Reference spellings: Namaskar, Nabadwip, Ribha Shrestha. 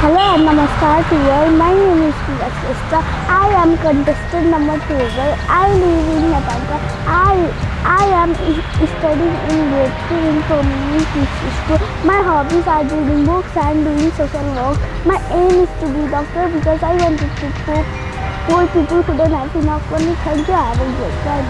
Hello and Namaskar to all. My name is Ribha Shrestha. I am contestant number 2. I live in Nabadwip. I am studying in grade 3 in community school. My hobbies are reading books and doing social work. My aim is to be a doctor because I wanted to help poor people who don't have enough money. Thank you. Have a great time.